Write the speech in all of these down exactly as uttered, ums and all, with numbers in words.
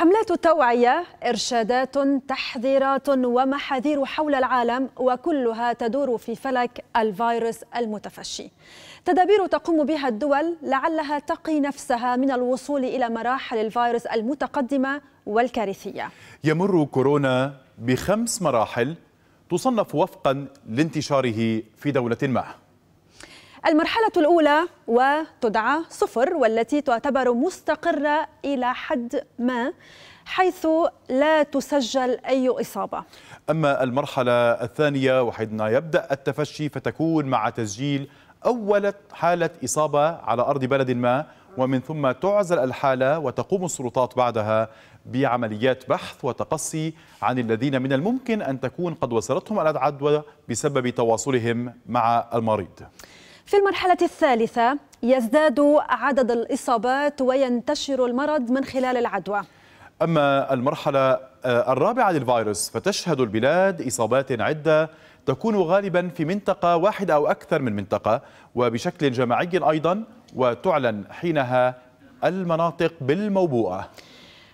حملات التوعية، إرشادات، تحذيرات ومحاذير حول العالم، وكلها تدور في فلك الفيروس المتفشي. تدابير تقوم بها الدول لعلها تقي نفسها من الوصول إلى مراحل الفيروس المتقدمة والكارثية. يمر كورونا بخمس مراحل تصنف وفقا لانتشاره في دولة ما. المرحلة الأولى وتدعى صفر، والتي تعتبر مستقرة إلى حد ما، حيث لا تسجل أي إصابة. أما المرحلة الثانية وحينما يبدأ التفشي فتكون مع تسجيل أول حالة إصابة على أرض بلد ما، ومن ثم تعزل الحالة وتقوم السلطات بعدها بعمليات بحث وتقصي عن الذين من الممكن أن تكون قد وصلتهم العدوى بسبب تواصلهم مع المريض. في المرحلة الثالثة يزداد عدد الإصابات وينتشر المرض من خلال العدوى. أما المرحلة الرابعة للفيروس فتشهد البلاد إصابات عدة تكون غالبا في منطقة واحدة أو أكثر من منطقة وبشكل جماعي أيضا، وتعلن حينها المناطق بالموبوءة.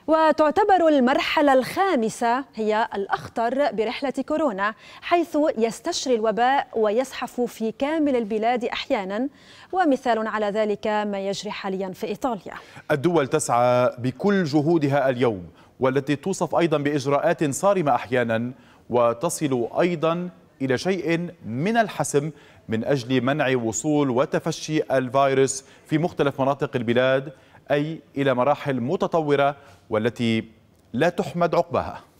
وتعتبر المرحلة الخامسة هي الأخطر برحلة كورونا، حيث يستشري الوباء ويزحف في كامل البلاد أحيانا، ومثال على ذلك ما يجري حاليا في إيطاليا. الدول تسعى بكل جهودها اليوم، والتي توصف أيضا بإجراءات صارمة أحيانا، وتصل أيضا إلى شيء من الحسم من أجل منع وصول وتفشي الفيروس في مختلف مناطق البلاد، أي إلى مراحل متطورة والتي لا تحمد عقبها.